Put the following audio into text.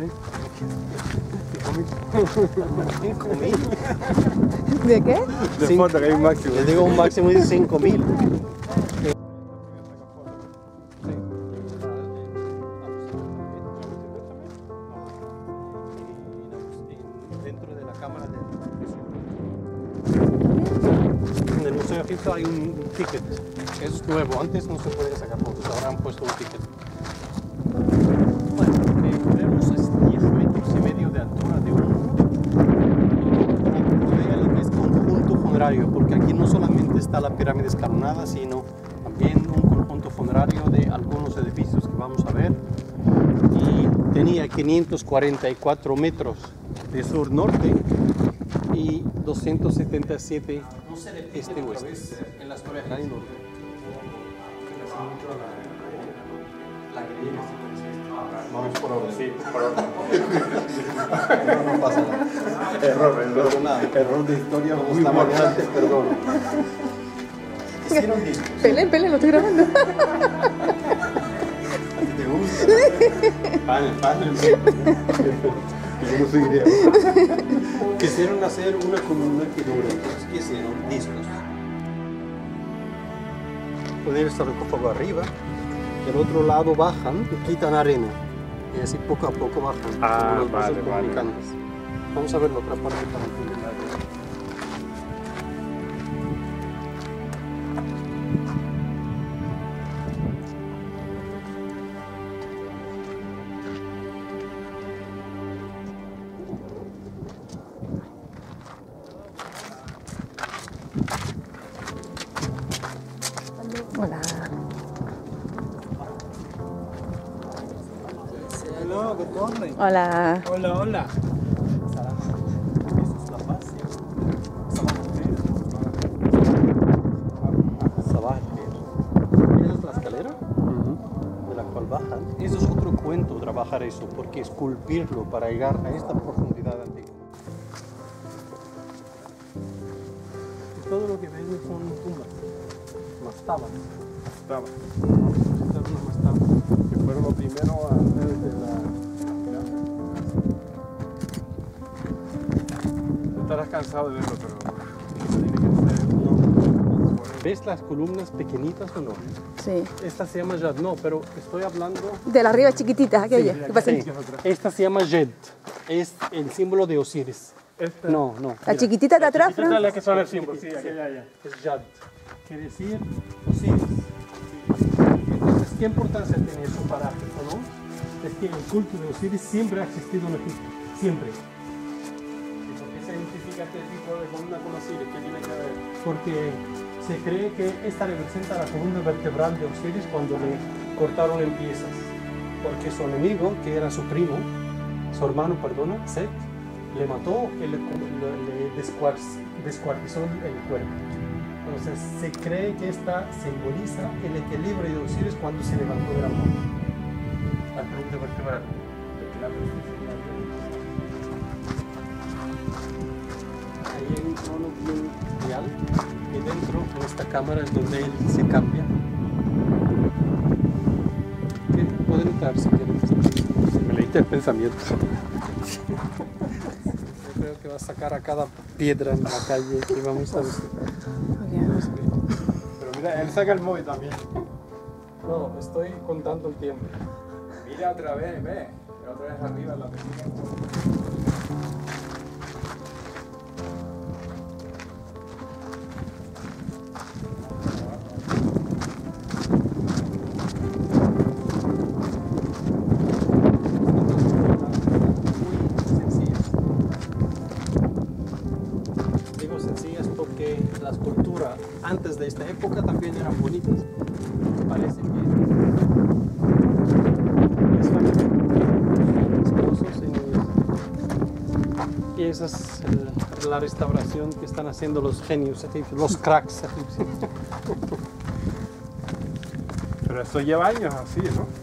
¿5.000? ¿De qué? De foto, que hay un máximo. Yo digo un máximo de 5.000. Dentro de la cámara del Museo de Egipto hay un ticket. Eso es nuevo. Antes no se podía sacar fotos, ahora han puesto un ticket. Porque aquí no solamente está la pirámide escalonada, sino también un conjunto funerario de algunos edificios que vamos a ver. Y tenía 544 metros de sur-norte y 277 este-oeste. En las torres del norte. Vamos por ahora, sí, por ahora. No, no pasa nada. Error de historia, como está mañana, perdón. Hicieron discos. Pelen, lo estoy grabando. ¿A ti te gusta? Panel. Yo no soy griego. Quisieron hacer una columna que dure. Entonces quisieron discos. Poner el sarcófago arriba. Del otro lado bajan y quitan arena. Y así poco a poco bajan. Ah, los vale. Vamos a ver la otra parte para entender la arena. Hola. Hello, good morning. Hola. Hola. Eso, porque esculpirlo para llegar a esta profundidad antigua. Todo lo que ven son tumbas, mastabas. Vamos a visitar unas mastabas que fueron los primeros antes de la pirámide. Estarás cansado de verlo, pero ¿ves las columnas pequeñitas o no? Sí. Esta se llama Jed, no, pero estoy hablando... de las arriba chiquititas, aquella. Sí. Esta se llama Jed, es el símbolo de Osiris. Esta. No. La chiquitita de atrás, ¿no? Es la que son el símbolo, sí, aquella. Es Jed, que decir Osiris. Entonces, ¿qué importancia tiene eso para Egipto, no? Es que el culto de Osiris siempre ha existido en Egipto, siempre. ¿Y por qué se identifica este tipo de columna con Osiris? ¿Qué tiene que ver? Porque... se cree que esta representa la columna vertebral de Osiris cuando le cortaron en piezas, porque su enemigo, que era su hermano, Seth, le mató y le descuartizó el cuerpo. Entonces se cree que esta simboliza el equilibrio de Osiris cuando se levantó de la muerte. La columna vertebral. Ahí hay un trono bien real y dentro de esta cámara es donde él se cambia. Pueden entrar si quieren. Me leíste el pensamiento. Yo creo que va a sacar a cada piedra en la calle y vamos a visitar. Pero mira, él saca el móvil también. No, estoy contando el tiempo. Mira otra vez, ve. Otra vez arriba en la película. Antes de esta época también eran bonitas. Parecen bien. Y esa es la restauración que están haciendo los genios, los cracks. Pero eso lleva años así, ¿no?